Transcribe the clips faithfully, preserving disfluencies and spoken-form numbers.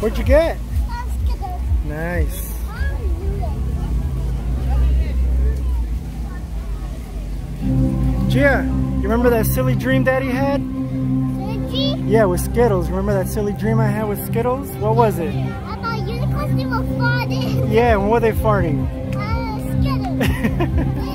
What'd you get? Nice. Gia, you remember that silly dream Daddy had? Yeah, with Skittles. Remember that silly dream I had with Skittles? What was it? I thought unicorns, they were farting. Yeah, and what were they farting? Uh, Skittles.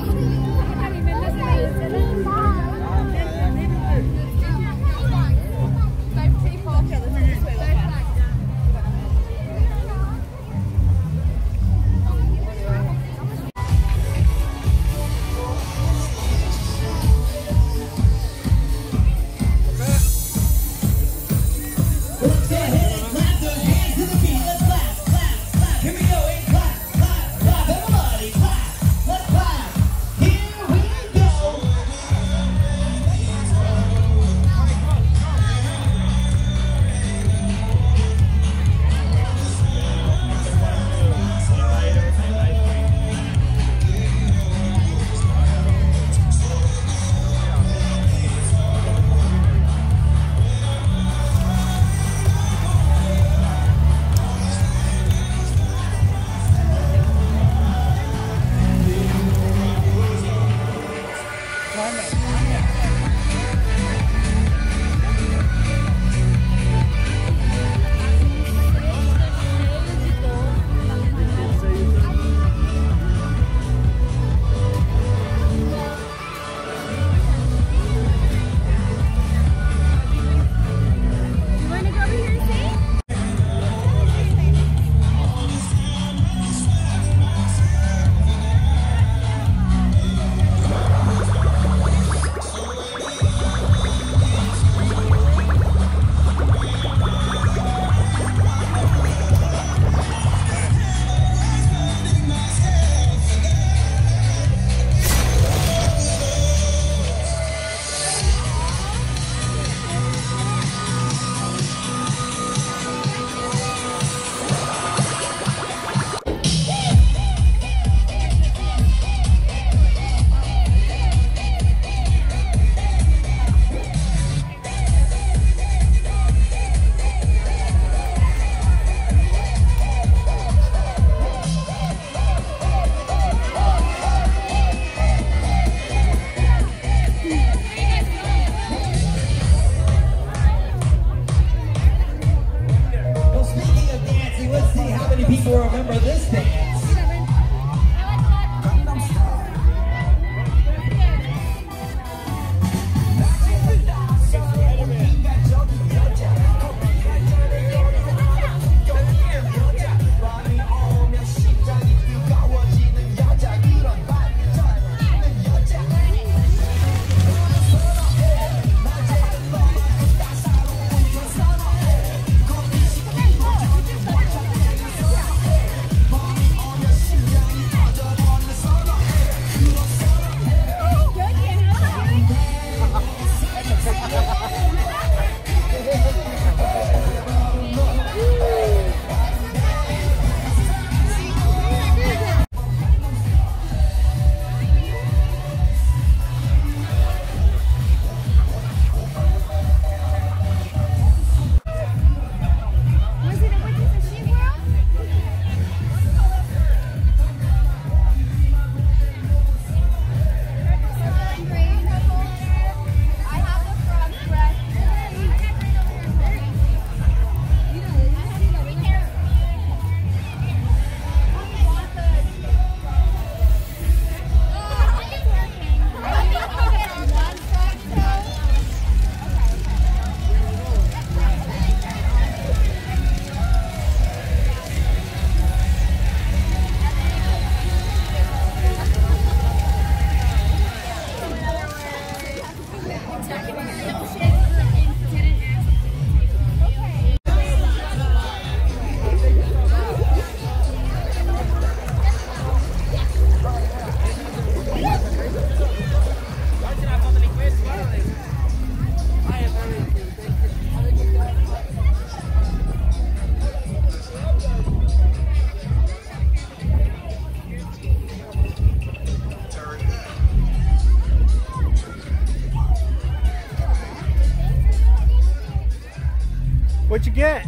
What'd you get?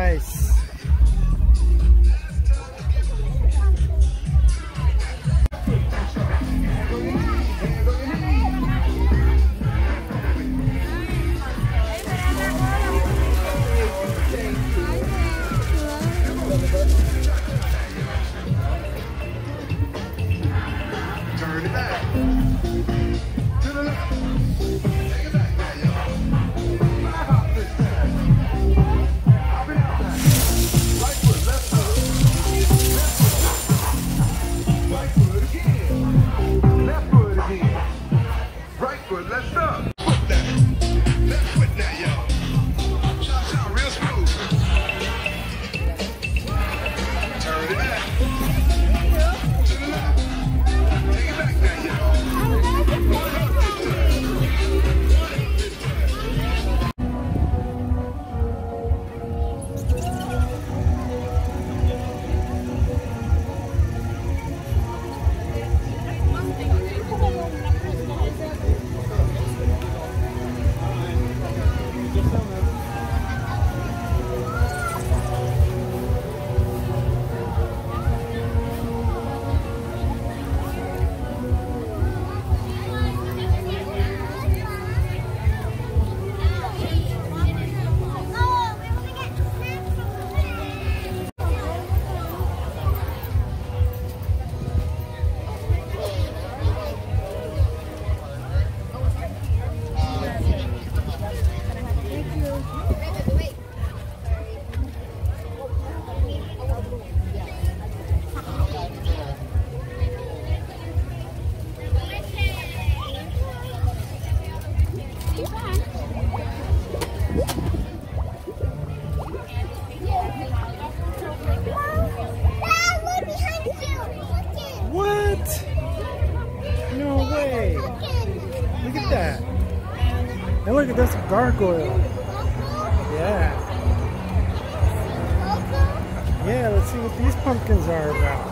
Nice. Turn it back. To the left. And look at this gargoyle. Yeah. Yeah, let's see what these pumpkins are about.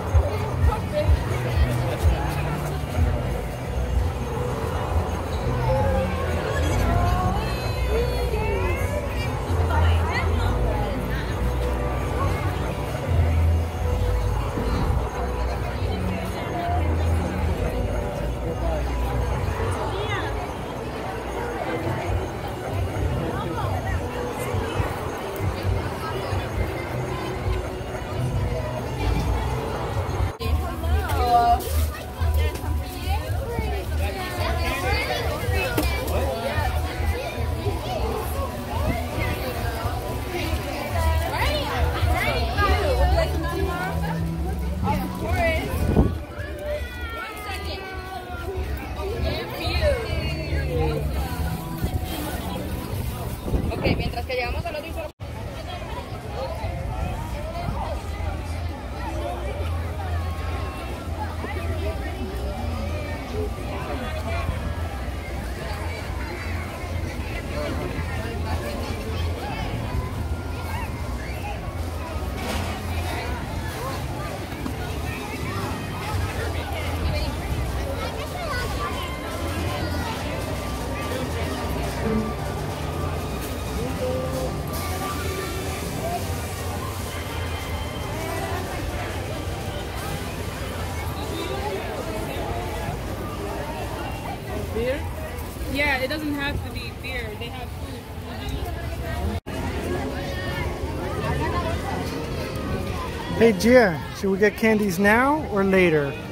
Beer? Yeah, it doesn't have to be beer. They have food. Hey Gia, should we get candies now or later?